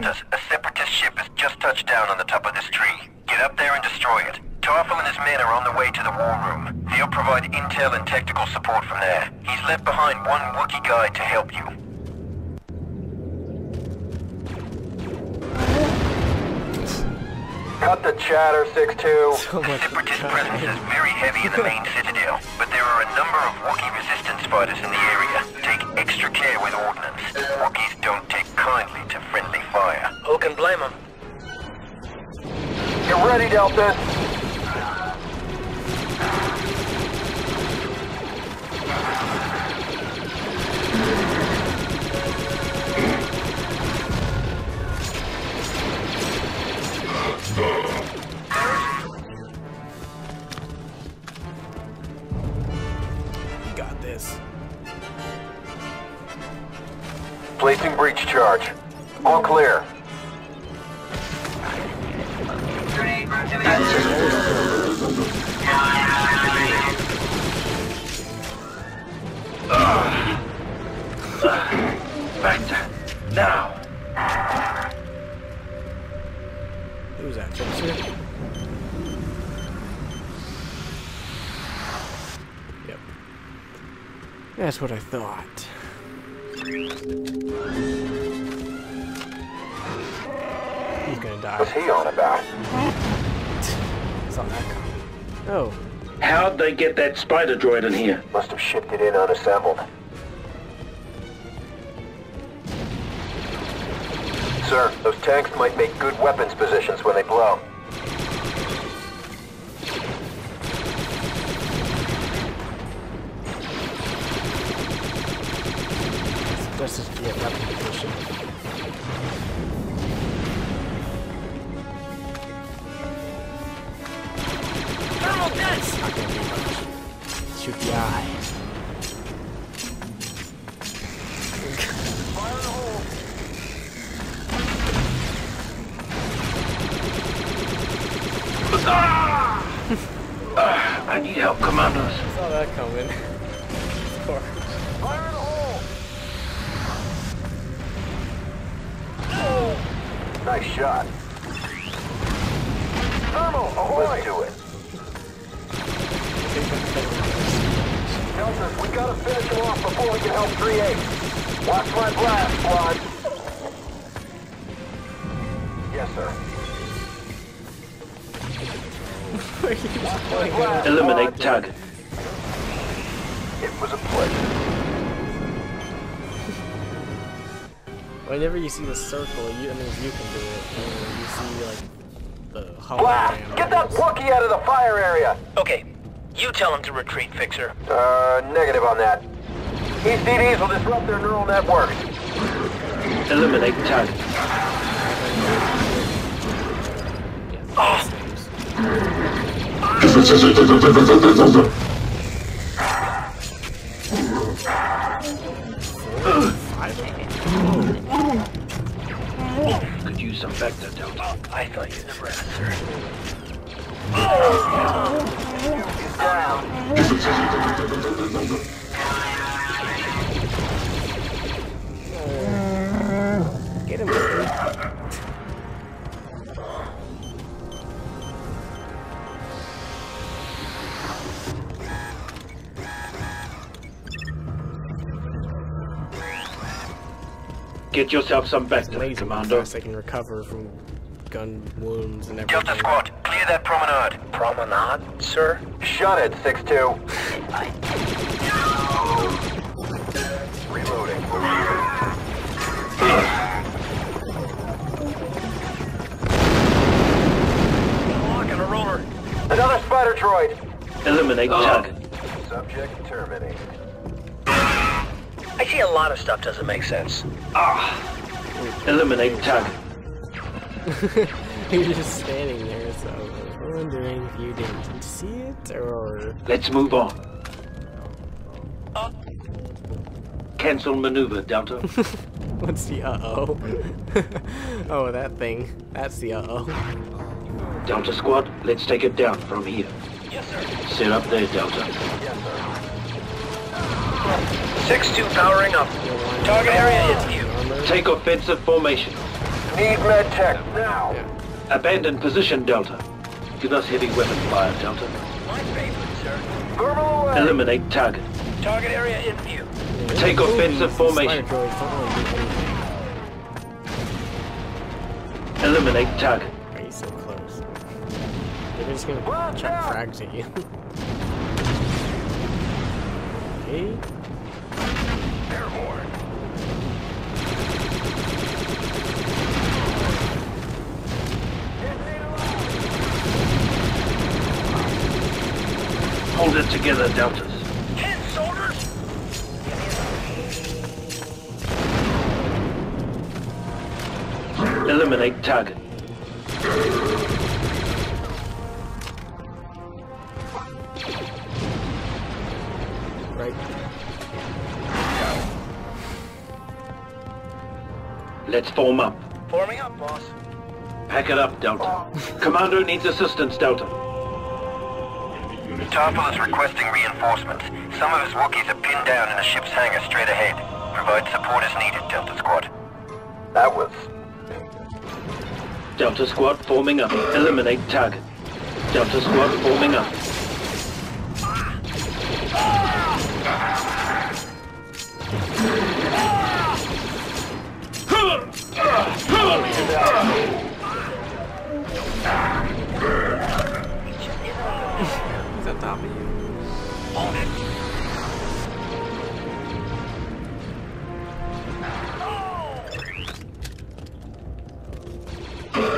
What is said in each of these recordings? Deltas, a Separatist ship has just touched down on the top of this tree. Get up there and destroy it. Tarfful and his men are on the way to the war room. They'll provide intel and technical support from there. He's left behind one Wookiee guide to help you. Cut the chatter, 6-2. So the Separatist presence is very heavy in the main citadel, but there are a number of Wookiee resistance fighters in the area. Take extra care with ordnance. Wookiees don't take kindly to friendly fire. Who can blame them? Get ready, Delta! Got this. Placing breach charge. All clear. Right now. Who's that, Fixer? Yep. That's what I thought. He's gonna die. What's he on about? It's on that comment. Oh. How'd they get that spider droid in here? Must have shipped it in unassembled. Sir, those tanks might make good weapons positions when they blow. This is the weapon position. Thermal dance! Not gonna do much. Shoot the eye. I need help, Commandos. I saw that coming. Of course. Fire in the hole! Oh. Nice shot. Thermal, ahoy! Let's do it. Delta, we gotta finish him off before we can help 3-8. Watch my blast, squad. Yes, sir. Eliminate Tug. It was a pleasure. Whenever you see the circle, you can do it. Whenever you see, like, the hologram. Blast! Get that Wookiee out of the fire area! Okay, you tell him to retreat, Fixer. Negative on that. These DDs will disrupt their neural network. Eliminate Tug. Oh! Could use some vector, Delta. I thought you'd never answer. Get him. Get yourself some vector, Commander. I can recover from gun wounds and everything. Delta Squad, clear that promenade. Promenade, sir? Shut it, 6-2. Reloading. Lock and a roller. Another spider droid. Eliminate Tug. Subject terminated. I see a lot of stuff doesn't make sense. Eliminate Tug. He was just standing there, so I was wondering if you didn't see it, or... Let's move on. Cancel maneuver, Delta. What's the uh-oh? Oh, that thing. That's the uh-oh. Delta Squad, let's take it down from here. Yes, sir. Sit up there, Delta. Yes, sir. 6-2 powering up. Target area is view. Take offensive formation. Need med tech now. Yeah. Abandon position, Delta. Give us heavy weapon fire, Delta. My favorite, sir. Thermal away. Eliminate target. Target area in view. Take offensive formation. Eliminate target. Are you so close? They're just gonna chuck frags at you. Okay. Airborne. Hold it together, Deltas. Hit, soldiers! Eliminate target. Right. Let's form up. Forming up, boss. Pack it up, Delta. Commander needs assistance, Delta. Tarfful is requesting reinforcements. Some of his Wookiees are pinned down in the ship's hangar straight ahead. Provide support as needed, Delta Squad. That was... Delta Squad forming up. Eliminate target. Delta Squad forming up.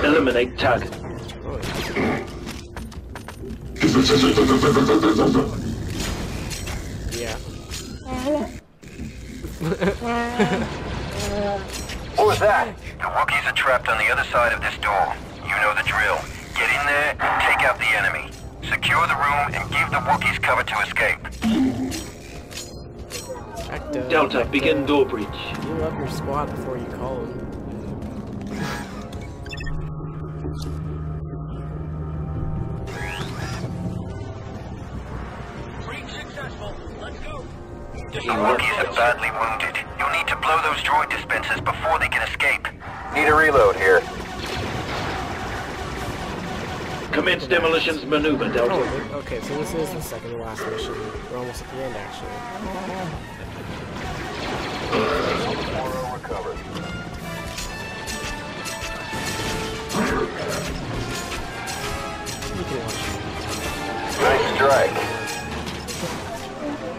Eliminate target. Yeah. What was that? The Wookiees are trapped on the other side of this door. You know the drill. Get in there and take out the enemy. Secure the room and give the Wookiees cover to escape. Actor, Delta, begin door breach. You up your squad before you call them. Breach successful. Let's go. The Wookiees are badly wounded. You'll need to blow those droid dispensers before they can escape. Need a reload here. Commence demolitions maneuver, Delta. Oh, okay, so this is the second to last mission. We're almost at the end, actually. Nice strike.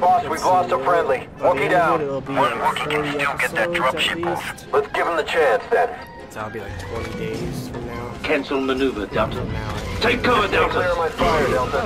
Boss, we've lost a friendly. Wookiee down. One Wookiee can still get that dropship off. Let's give him the chance, then. That'll be like 20 days from now. Cancel maneuver, Delta. Take cover, Delta! Clear my fire, Delta.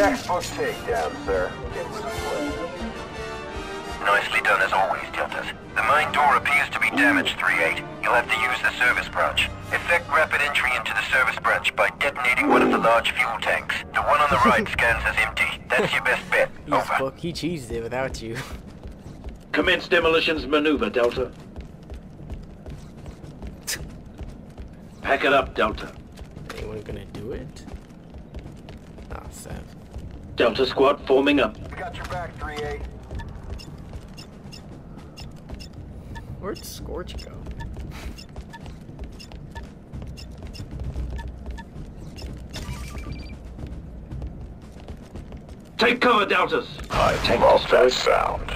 Textbook takedown, sir. Nicely done as always, Deltas. The main door appears to be damaged, 3-8. You'll have to use the service branch. Effect rapid entry into the service branch by detonating one of the large fuel tanks. The one on the right scans as empty. That's your best bet. Over. He cheesed it without you. Commence demolitions maneuver, Delta. Pack it up, Delta. anyone gonna do it? Ah, Sev. Delta squad forming up. Got your back, 3-8. Where'd Scorch go? Take cover, Deltas! I take off that sound.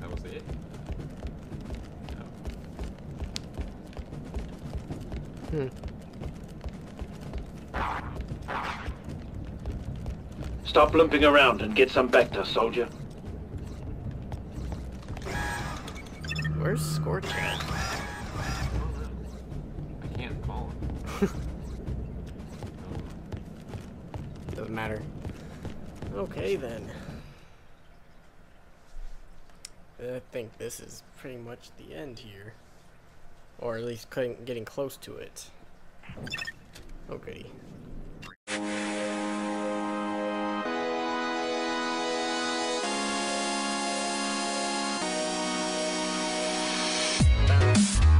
That was it? No. Stop limping around and get some back to soldier. Where's Scorch at? I can't call him. Doesn't matter. Okay then. I think this is pretty much the end here. Or at least getting close to it. Okay.